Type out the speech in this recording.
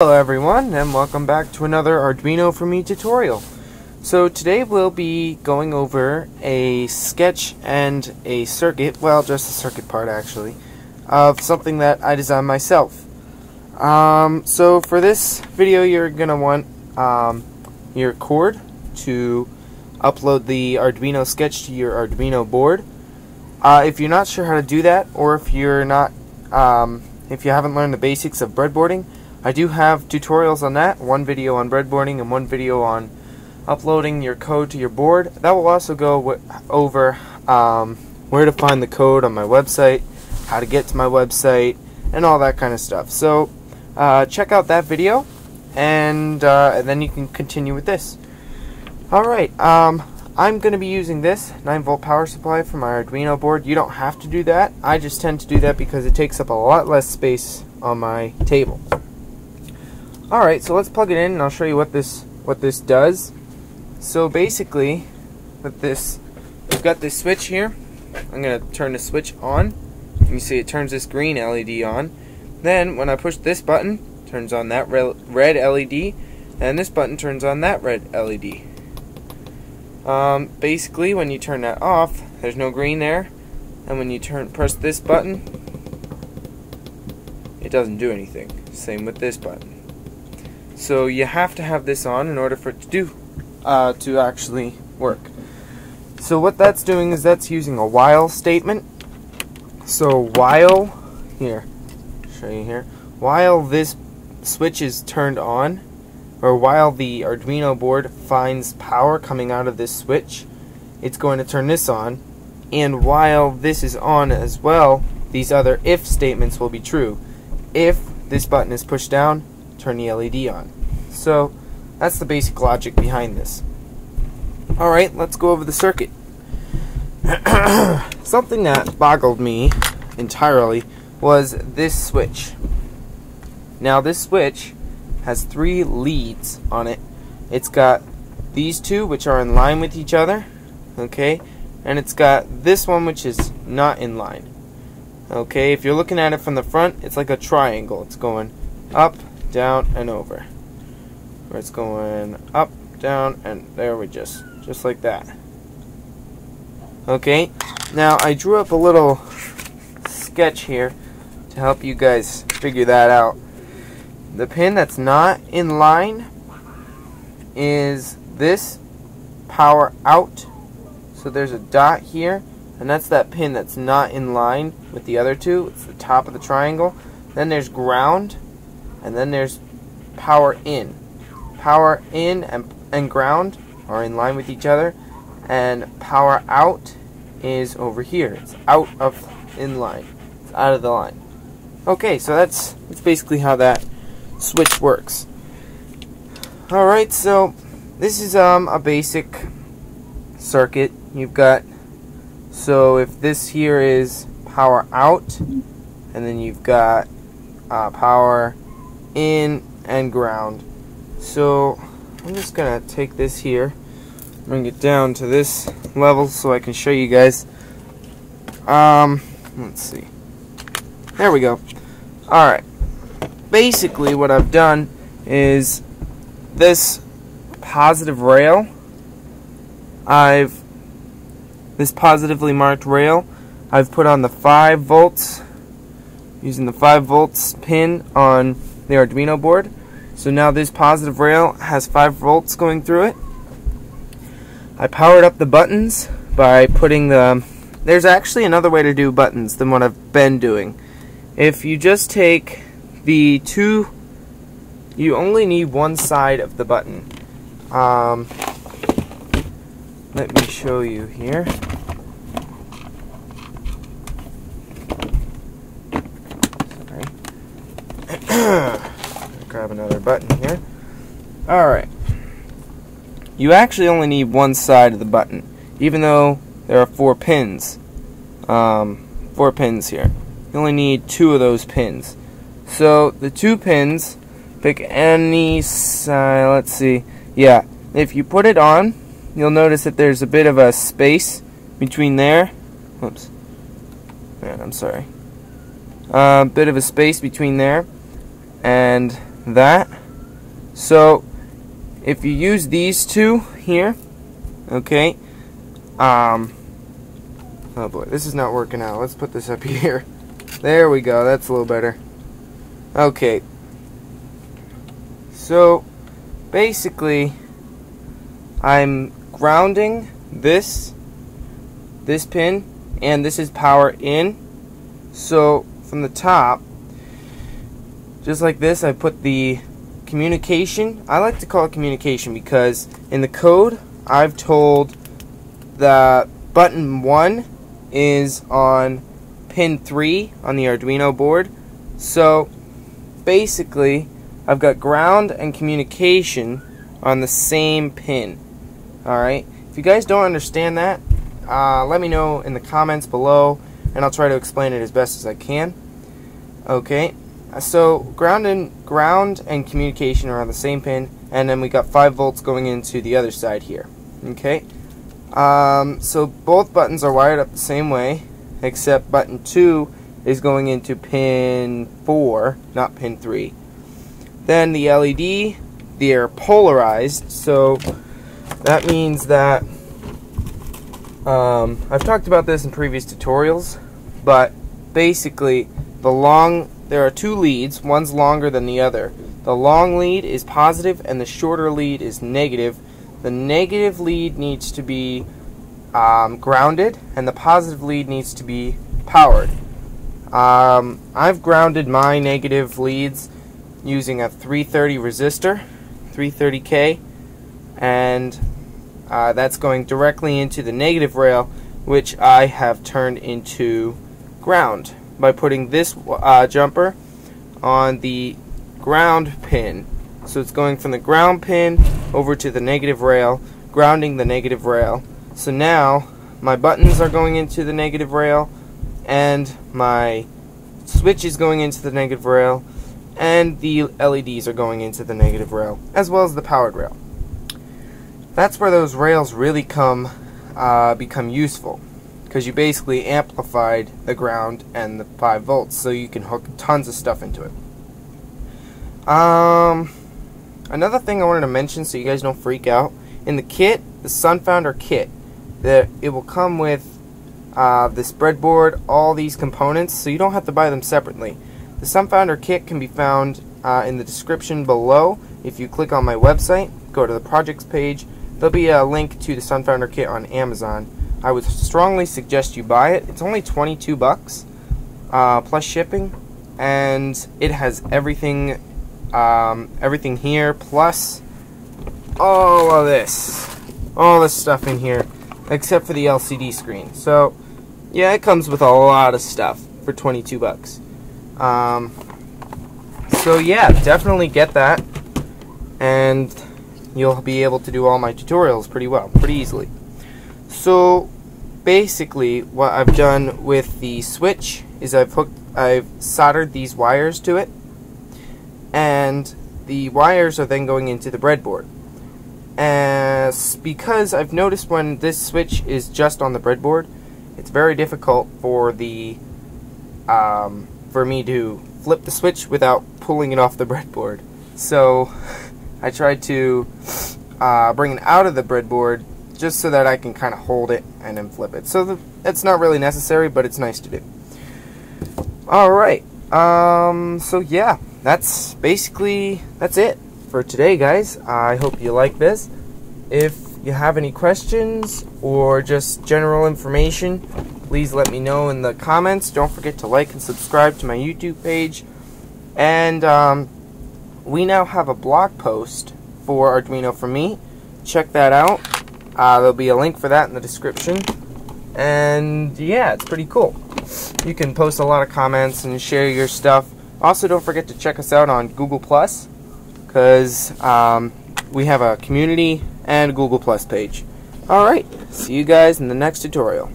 Hello everyone, and welcome back to another Arduino4Me tutorial. So today we'll be going over a sketch and a circuit, well just the circuit part actually, of something that I designed myself. So for this video you're going to want your cord to upload the Arduino sketch to your Arduino board. If you're not sure how to do that, or if you're not, if you haven't learned the basics of breadboarding, I do have tutorials on that, one video on breadboarding and one video on uploading your code to your board. That will also go over where to find the code on my website, how to get to my website, and all that kind of stuff. So check out that video, and then you can continue with this. Alright, I'm going to be using this 9-volt power supply for my Arduino board. You don't have to do that. I just tend to do that because it takes up a lot less space on my table. Alright, so let's plug it in and I'll show you what this does. So basically, with this, we've got this switch here. I'm going to turn the switch on. You see it turns this green LED on. Then when I push this button, it turns on that red LED, and this button turns on that red LED. Basically, when you turn that off, there's no green there, and when you press this button, it doesn't do anything. Same with this button. So you have to have this on in order for it to actually work. So what that's doing is that's using a while statement. So while this switch is turned on, or while the Arduino board finds power coming out of this switch, it's going to turn this on, and while this is on as well, these other if statements will be true. If this button is pushed down, turn the LED on. So that's the basic logic behind this. Alright, let's go over the circuit. Something that boggled me entirely was this switch. Now this switch has 3 leads on it. It's got these two which are in line with each other, okay, and it's got this one which is not in line. Okay, if you're looking at it from the front, it's like a triangle. It's going up, down, and over. Or it's going up, down, and there we just like that. Okay, now I drew up a little sketch here to help you guys figure that out. The pin that's not in line is this power out. So there's a dot here, and that's that pin that's not in line with the other two. It's the top of the triangle. Then there's ground, and then there's power in. Power in and ground are in line with each other, and power out is over here. It's out of in line. It's out of the line. Okay, so that's basically how that switch works. Alright, so this is a basic circuit. You've got, so if this here is power out, and then you've got power in and ground. So I'm just gonna take this here, bring it down to this level so I can show you guys. Let's see. There we go. Alright. Basically what I've done is this positive rail, this positively marked rail, I've put on the 5 volts, using the 5 volts pin on the Arduino board. So now this positive rail has 5 volts going through it. I powered up the buttons by putting the... There's actually another way to do buttons than what I've been doing. If you just take the two... You only need one side of the button. Let me show you here. Grab another button here. Alright. You actually only need one side of the button, even though there are 4 pins. 4 pins here. You only need 2 of those pins. So the 2 pins, pick any side, let's see. Yeah, if you put it on, you'll notice that there's a bit of a space between there. Whoops. Man, I'm sorry. A bit of a space between there and that. So if you use these two here, okay, oh boy, this is not working out. Let's put this up here. There we go, that's a little better. Okay, so basically I'm grounding this pin, and this is power in. So from the top, just like this, I put the communication. I like to call it communication because in the code I've told the button 1 is on pin 3 on the Arduino board. So basically I've got ground and communication on the same pin. Alright, if you guys don't understand that, let me know in the comments below and I'll try to explain it as best as I can. Okay, so ground and communication are on the same pin, and then we got 5 volts going into the other side here. Okay, so both buttons are wired up the same way, except button 2 is going into pin 4, not pin 3. Then the LED, they are polarized, so that means that I've talked about this in previous tutorials, but basically there are 2 leads, one's longer than the other. The long lead is positive and the shorter lead is negative. The negative lead needs to be grounded and the positive lead needs to be powered. I've grounded my negative leads using a 330 resistor, 330K, and that's going directly into the negative rail, which I have turned into ground by putting this jumper on the ground pin. So it's going from the ground pin over to the negative rail, grounding the negative rail. So now my buttons are going into the negative rail, and my switch is going into the negative rail, and the LEDs are going into the negative rail, as well as the powered rail. That's where those rails really become useful, because you basically amplified the ground and the 5 volts, so you can hook tons of stuff into it. Another thing I wanted to mention, so you guys don't freak out, in the kit, the SunFounder kit, that it will come with this breadboard, all these components, so you don't have to buy them separately. The SunFounder kit can be found in the description below. If you click on my website, go to the projects page, there'll be a link to the SunFounder kit on Amazon. I would strongly suggest you buy it. It's only 22 bucks plus shipping, and it has everything, everything here plus all this stuff in here, except for the LCD screen. So yeah, it comes with a lot of stuff for 22 bucks. So yeah, definitely get that, and you'll be able to do all my tutorials pretty easily. So basically what I've done with the switch is I've soldered these wires to it, and the wires are then going into the breadboard. Because I've noticed when this switch is just on the breadboard, it's very difficult for me to flip the switch without pulling it off the breadboard. So I tried to bring it out of the breadboard just so that I can kind of hold it and then flip it. So that's not really necessary, but it's nice to do. Alright, so yeah, that's it for today, guys. I hope you like this. If you have any questions or just general information, please let me know in the comments. Don't forget to like and subscribe to my YouTube page. And we now have a blog post for Arduino4Me. Check that out. There'll be a link for that in the description. And yeah, it's pretty cool. You can post a lot of comments and share your stuff. Also, don't forget to check us out on Google+, because we have a community and a Google+ page. Alright, see you guys in the next tutorial.